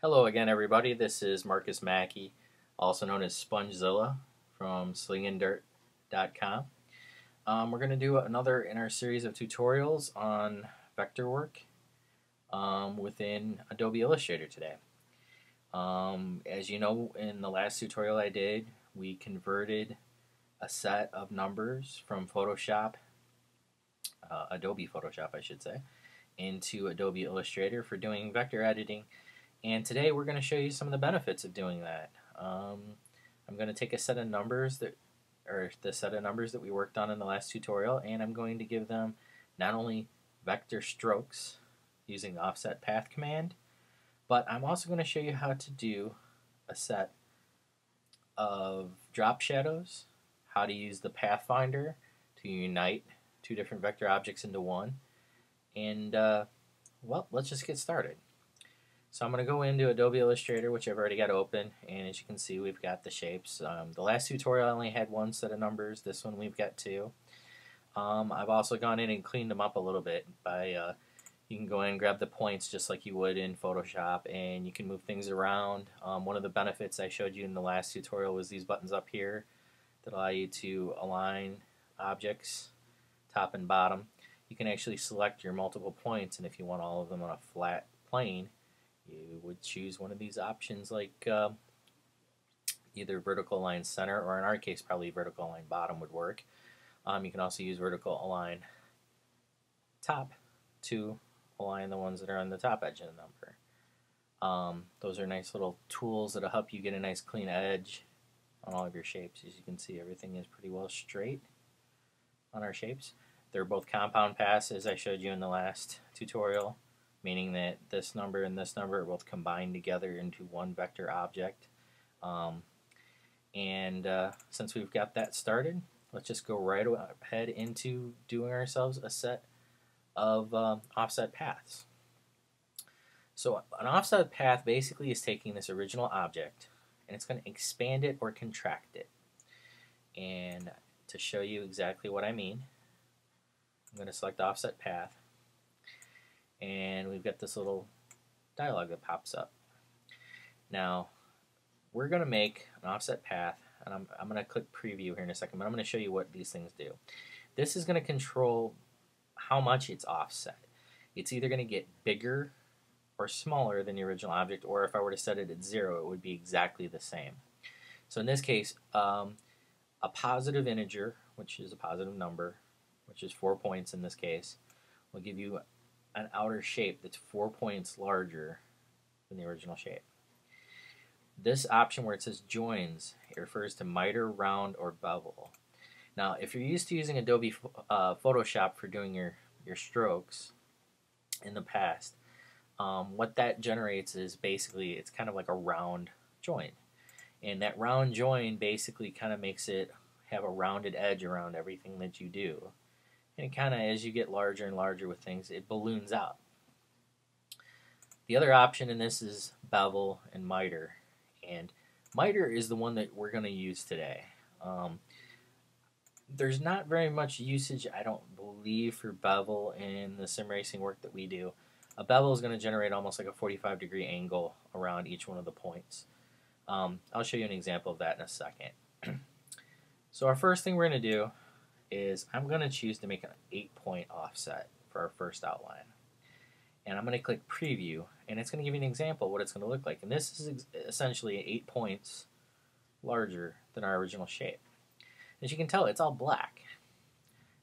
Hello again, everybody. This is Marcus Mackey, also known as Spongezilla from SlingAndDirt.com. We're going to do another in our series of tutorials on vector work within Adobe Illustrator today. As you know, in the last tutorial I did, we converted a set of numbers from Photoshop, Adobe Photoshop I should say, into Adobe Illustrator for doing vector editing. And today we're going to show you some of the benefits of doing that. I'm going to take a set of numbers that, or the set of numbers that we worked on in the last tutorial, and I'm going to give them not only vector strokes using the offset path command, but I'm also going to show you how to do a set of drop shadows, how to use the Pathfinder to unite two different vector objects into one, and well, let's just get started. So I'm going to go into Adobe Illustrator, which I've already got open, and as you can see, we've got the shapes. The last tutorial I only had one set of numbers. This one we've got two. I've also gone in and cleaned them up a little bit by you can go in and grab the points just like you would in Photoshop, and you can move things around. One of the benefits I showed you in the last tutorial was these buttons up here that allow you to align objects top and bottom. You can actually select your multiple points, and if you want all of them on a flat plane, you would choose one of these options, like either vertical align center, or in our case probably vertical align bottom would work. You can also use vertical align top to align the ones that are on the top edge of the number. Those are nice little tools that will help you get a nice clean edge on all of your shapes. As you can see, everything is pretty well straight on our shapes. They're both compound passes I showed you in the last tutorial, meaning that this number and this number are both combined together into one vector object. Since we've got that started, let's just go right ahead into doing ourselves a set of offset paths. So an offset path basically is taking this original object and it's going to expand it or contract it. And to show you exactly what I mean, I'm going to select offset path, and we've got this little dialog that pops up. Now we're going to make an offset path, and I'm going to click preview here in a second, but I'm going to show you what these things do. This is going to control how much it's offset. It's either going to get bigger or smaller than the original object, or if I were to set it at 0, it would be exactly the same. So in this case, a positive integer, which is a positive number, which is 4 points in this case, will give you an outer shape that's 4 points larger than the original shape. This option where it says joins, it refers to miter, round, or bevel. Now if you're used to using Adobe Photoshop for doing your strokes in the past, what that generates is basically, it's kind of like a round join. And that round join basically kind of makes it have a rounded edge around everything that you do. And it kind of, as you get larger and larger with things, it balloons out. The other option in this is bevel and miter. And miter is the one that we're going to use today. There's not very much usage, I don't believe, for bevel in the sim racing work that we do. A bevel is going to generate almost like a 45-degree angle around each one of the points. I'll show you an example of that in a second. So our first thing we're going to do is I'm going to choose to make an 8-point offset for our first outline. And I'm going to click preview, and it's going to give you an example of what it's going to look like. And this is essentially 8 points larger than our original shape. As you can tell, it's all black.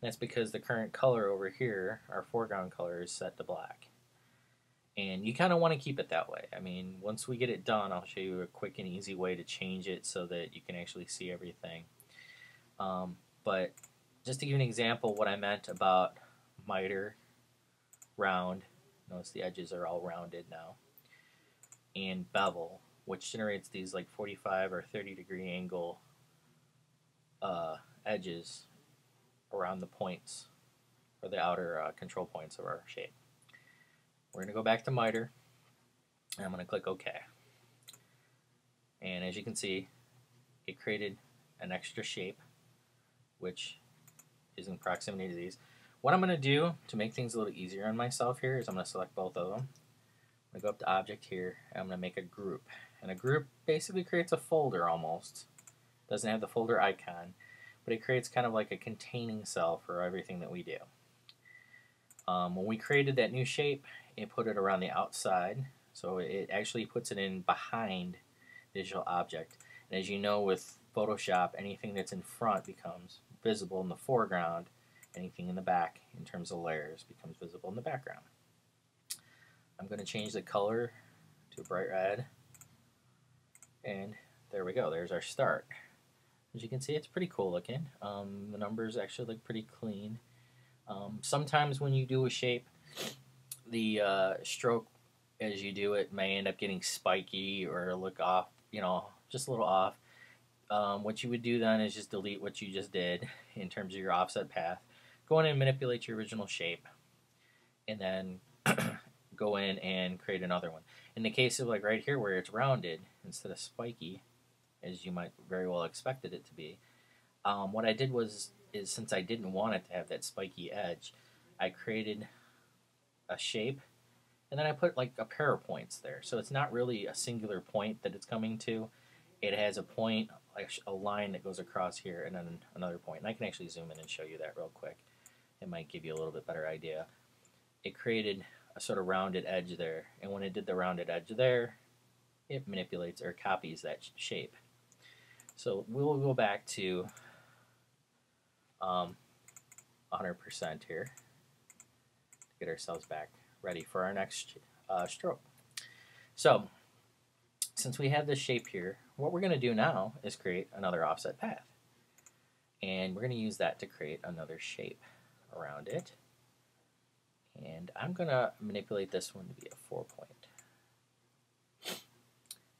And that's because the current color over here, our foreground color, is set to black. And you kind of want to keep it that way. I mean, once we get it done, I'll show you a quick and easy way to change it so that you can actually see everything. But just to give you an example what I meant about miter, round, notice the edges are all rounded now, and bevel, which generates these like 45 or 30-degree angle edges around the points, or the outer control points of our shape. We're going to go back to miter, and I'm going to click OK. And as you can see, it created an extra shape, which is in proximity to these. What I'm going to do to make things a little easier on myself here is I'm going to select both of them. I'm going to go up to Object here, and I'm going to make a group. And a group basically creates a folder almost. Doesn't have the folder icon, but it creates kind of like a containing cell for everything that we do. When we created that new shape, it put it around the outside, so it actually puts it in behind the digital object. And as you know, with Photoshop, anything that's in front becomes visible in the foreground. Anything in the back, in terms of layers, becomes visible in the background. I'm going to change the color to bright red, and there we go. There's our start. As you can see, it's pretty cool looking. The numbers actually look pretty clean. Sometimes when you do a shape, the stroke as you do it may end up getting spiky or look off, you know, just a little off. What you would do then is just delete what you just did in terms of your offset path. Go in and manipulate your original shape, and then go in and create another one. In the case of like right here where it's rounded instead of spiky, as you might very well expected it to be, what I did is since I didn't want it to have that spiky edge, I created a shape and then I put like a pair of points there. So it's not really a singular point that it's coming to. It has a point, a line that goes across here, and then another point. And I can actually zoom in and show you that real quick. It might give you a little bit better idea. It created a sort of rounded edge there, and when it did the rounded edge there, it manipulates or copies that shape. So we'll go back to 100% here to get ourselves back ready for our next stroke. So since we have this shape here, what we're going to do now is create another offset path. And we're going to use that to create another shape around it. And I'm going to manipulate this one to be a 4-point.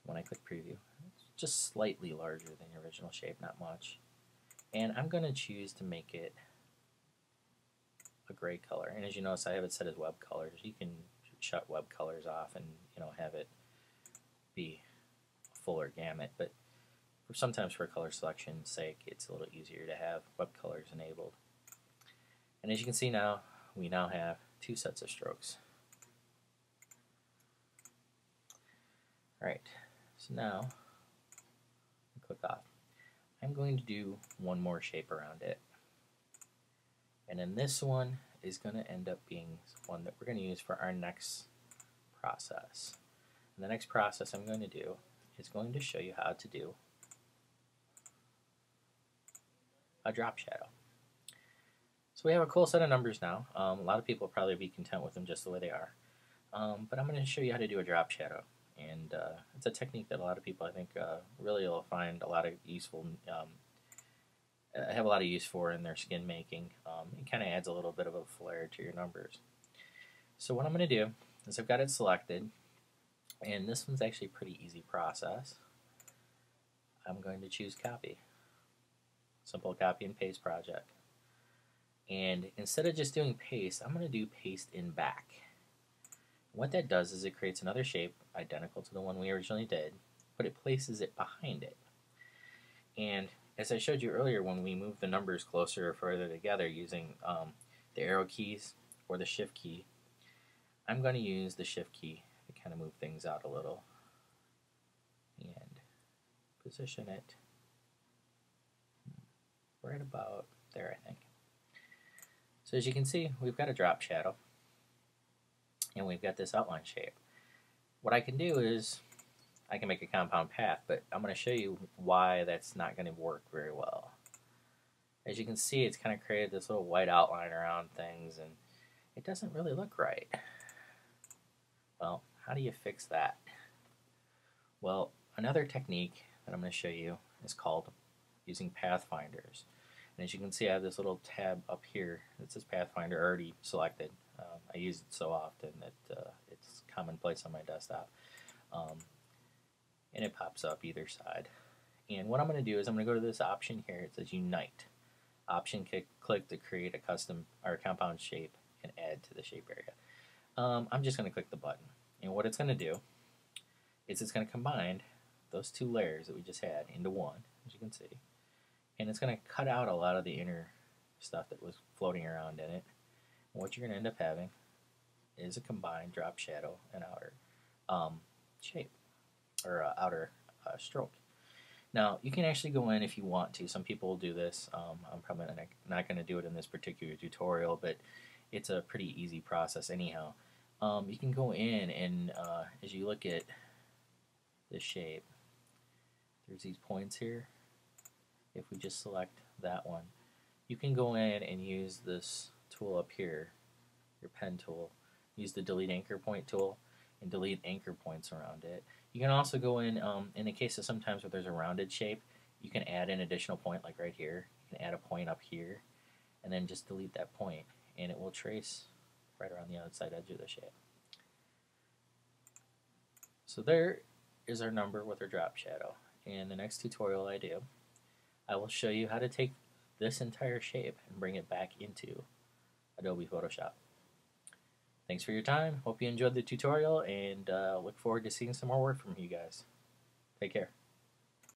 When I click preview, it's just slightly larger than the original shape, not much. And I'm going to choose to make it a gray color. And as you notice, I have it set as web colors. You can shut web colors off and, you know, have it be a fuller gamut, but sometimes for color selection's sake it's a little easier to have web colors enabled. And as you can see now, we now have two sets of strokes. Alright, so now click off. I'm going to do one more shape around it, and then this one is going to end up being one that we're going to use for our next process. And the next process I'm going to do is going to show you how to do a drop shadow. So we have a cool set of numbers now. A lot of people will probably be content with them just the way they are. But I'm going to show you how to do a drop shadow. And it's a technique that a lot of people, I think, really will find a lot of useful, have a lot of use for in their skin making. It kind of adds a little bit of a flair to your numbers. So what I'm going to do is I've got it selected. And this one's actually a pretty easy process. I'm going to choose copy. Simple copy and paste project. And instead of just doing paste, I'm going to do paste in back. What that does is it creates another shape identical to the one we originally did, but it places it behind it. And as I showed you earlier, when we move the numbers closer or further together using the arrow keys or the shift key, I'm going to use the shift key. Kind of move things out a little and position it right about there, I think. So as you can see, we've got a drop shadow and we've got this outline shape. What I can do is I can make a compound path, but I'm going to show you why that's not going to work very well. As you can see, it's kind of created this little white outline around things and it doesn't really look right. Well, how do you fix that? Well, another technique that I'm going to show you is called using Pathfinders. And as you can see, I have this little tab up here that says Pathfinder already selected. I use it so often that it's commonplace on my desktop. And it pops up either side. And what I'm going to do is I'm going to go to this option here. It says Unite. Option click to create a custom or compound shape and add to the shape area. I'm just going to click the button. And what it's going to do is it's going to combine those two layers that we just had into one, as you can see. And it's going to cut out a lot of the inner stuff that was floating around in it. And what you're going to end up having is a combined drop shadow and outer. shape or outer stroke. Now you can actually go in if you want to. Some people will do this. I'm probably not going to do it in this particular tutorial, but it's a pretty easy process anyhow. You can go in and as you look at the shape, there's these points here. If we just select that one, you can go in and use this tool up here, your pen tool, use the delete anchor point tool and delete anchor points around it. You can also go in the case of sometimes where there's a rounded shape, you can add an additional point like right here. You can add a point up here and then just delete that point, and it will trace right around the outside edge of the shape. So there is our number with our drop shadow. In the next tutorial I do, I will show you how to take this entire shape and bring it back into Adobe Photoshop. Thanks for your time. Hope you enjoyed the tutorial, and look forward to seeing some more work from you guys. Take care.